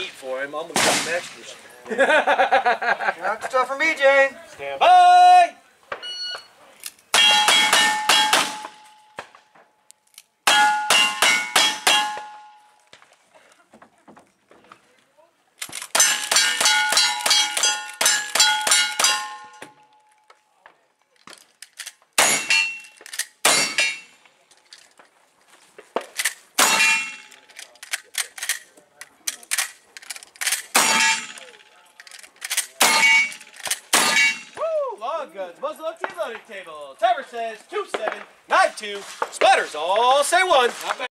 seat for him. I'm going to get some extras. Not stuff for me, Jane. Stand by. Goods, muzzle up to your loading table. Timer says 2792. Splatters all say one.